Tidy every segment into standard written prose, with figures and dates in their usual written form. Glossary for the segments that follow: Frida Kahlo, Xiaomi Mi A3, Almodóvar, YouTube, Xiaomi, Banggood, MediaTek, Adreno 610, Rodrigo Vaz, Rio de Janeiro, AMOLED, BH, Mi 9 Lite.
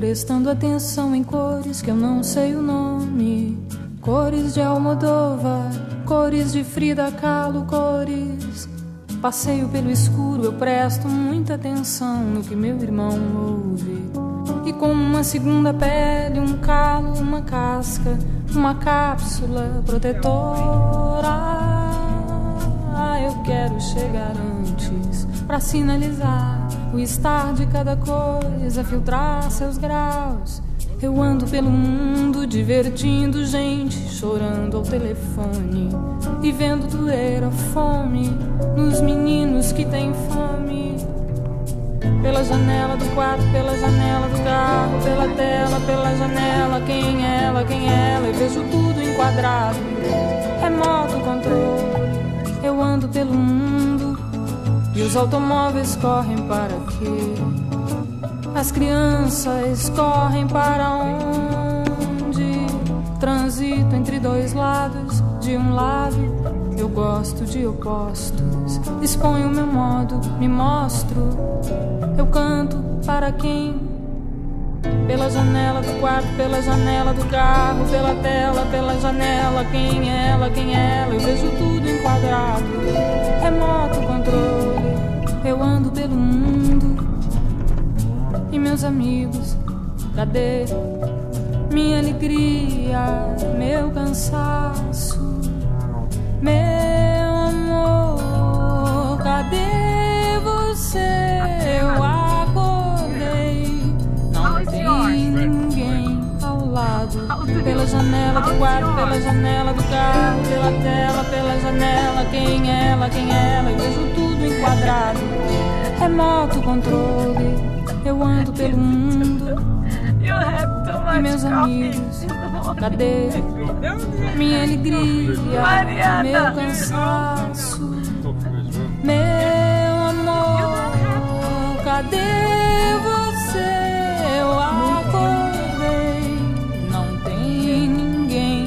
prestando atenção em cores que eu não sei o nome. Cores de Almodóvar, cores de Frida Kahlo, cores. Passeio pelo escuro, eu presto muita atenção no que meu irmão ouve. E como uma segunda pele, um calo, uma casca, uma cápsula protetora, eu quero chegar antes pra sinalizar o estar de cada coisa, filtrar seus graus. Eu ando pelo mundo divertindo gente, chorando ao telefone e vendo doer a fome nos meninos que têm fome. Pela janela do quarto, pela janela do carro, pela tela, pela janela, quem ela, eu vejo tudo enquadrado, remoto controle. Eu ando pelo mundo e os automóveis correm para quê? As crianças correm para onde? Transito entre dois lados. De um lado eu gosto de opostos, exponho meu modo, me mostro. Eu canto para quem? Pela janela do quarto, pela janela do carro, pela tela, pela janela, quem ela, eu vejo tudo enquadrado, remoto controle. Eu ando pelo mundo. E meus amigos, cadê minha alegria, meu cansaço, meu amor, cadê você? Eu acordei, não tem ninguém ao lado. Pela janela do quarto, pela janela do carro, pela tela, pela janela, quem ela, eu vejo tudo enquadrado, remoto controle. Eu ando pelo mundo e meus amigos, cadê minha alegria, meu cansaço, meu amor, cadê você? Eu acordei, não tem ninguém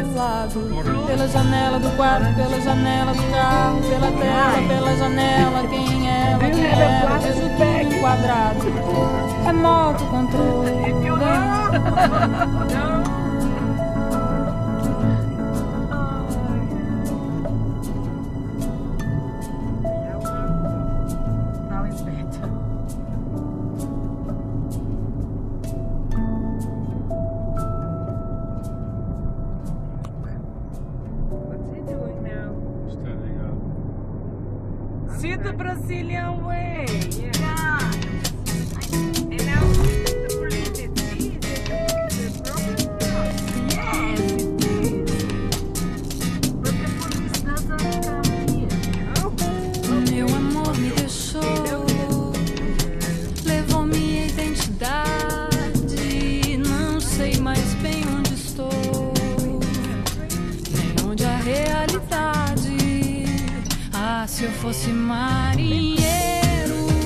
ao lado. Pela janela do quarto, pela janela do carro, pela tela, pela janela, quem ela, vejo tudo enquadrado, remoto controle. See the Brazilian way. Yeah. And now the police, the problem. Yes, it is. But the police doesn't come here. Oh. Meu amor me deixou, levou minha identidade. Não sei mais bem onde estou, nem onde a realidade. Ah, se eu fosse marinheiro,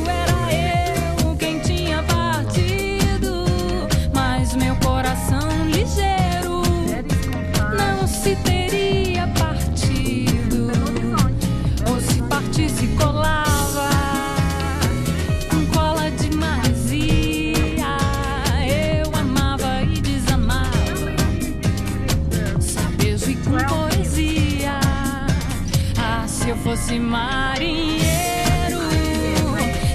era eu quem tinha partido, mas meu coração ligeiro não se teria partido, ou se partisse colava com cola de maresia. Eu amava e desamava, sabejo e com poesia. Se eu fosse marinheiro,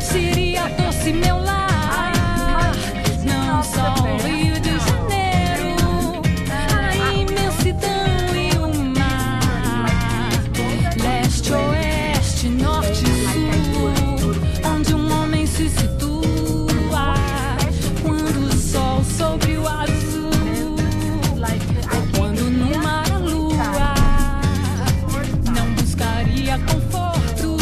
seria doce meu lar, não só o Rio de Janeiro, a imensidão e o mar, leste, oeste, norte e sul, onde um homem se situa quando o sol sobre o azul, ou quando no mar a lua. Conforto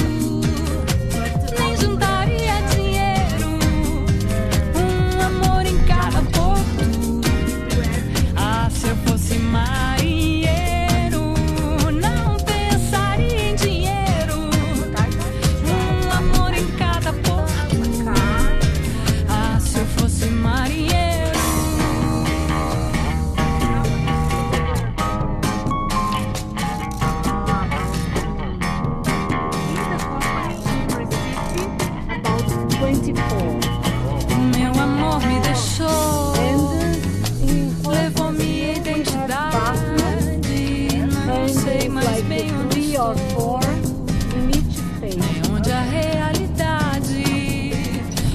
É onde a realidade.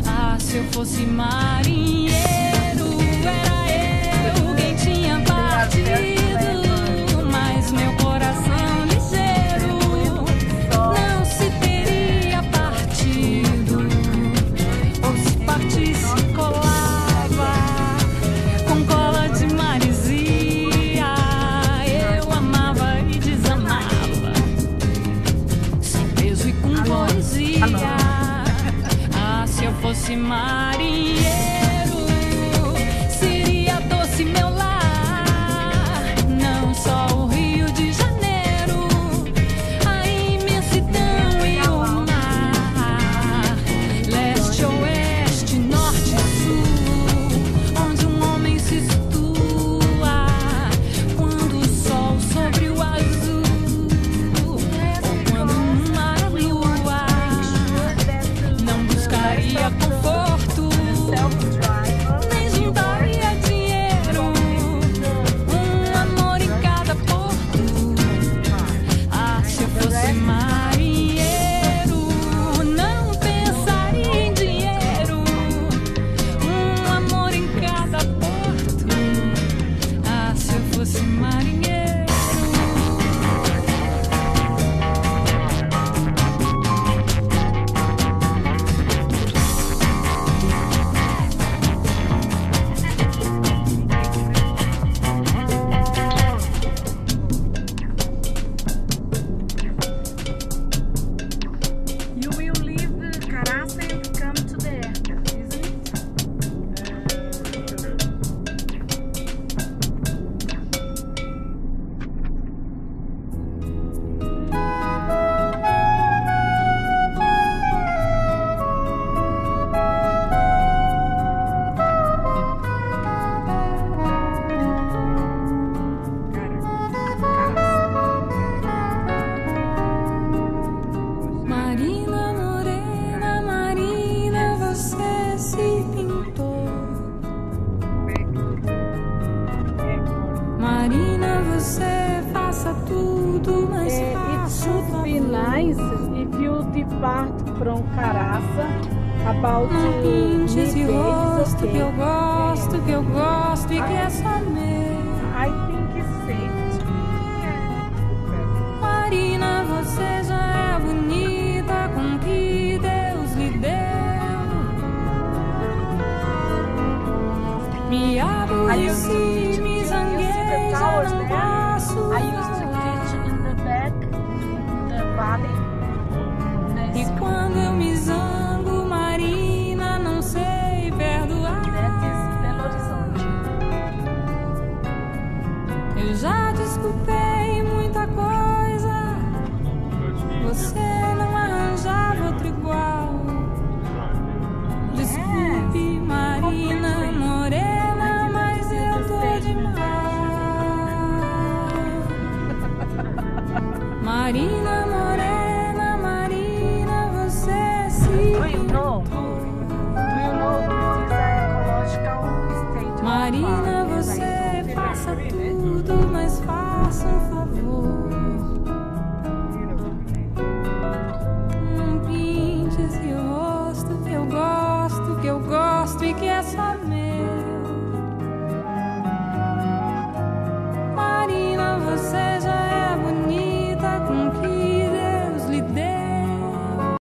Ah, se eu fosse marinheiro, era eu quem tinha partido. Mas meu coração ligeiro não se teria partido. Ou se partisse, colava com cola de maresia. Eu amava e desamava, sem peso e com poesia. Ah, se eu fosse marinheiro, seria doce meu lar, não só o Rio de Janeiro, a imensidão e o mar, leste, oeste, norte, sul, onde um homem se situa quando o sol sobre o azul, ou quando um mar a lua, não buscaria conforto, nem juntaria dinheiro, um amor em cada porto. Ah, se eu fosse marinheiro, não pensaria em dinheiro, um amor em cada porto. Ah, se eu fosse marinheiro. You will leave the Caracas and come to the airport, isn't it? Marina, morena, Marina, você se pintou. Marina, você faça tudo, mas It faça o should be nice if you depart from Caraça about Não pinte esse rosto que eu gosto, e que é só meu. I think it's safe to be Marina, você já é bonita com o que Deus lhe deu. Me aborreci, me zanguei, já não posso I used to falar. teach in the back, the valley. E quando eu me zango, Marina, não sei perdoar. That is Belo Horizonte. Eu já desculpei muita coisa, você não arranjava outro igual. Desculpe, Marina morena, mas eu tô de mal. Marina morena, Marina, você Do se you know? Do you know this is an ecological state? Marina, você faça tudo, mas faça um favor. Não pinte esse rosto que eu gosto, e que é só meu.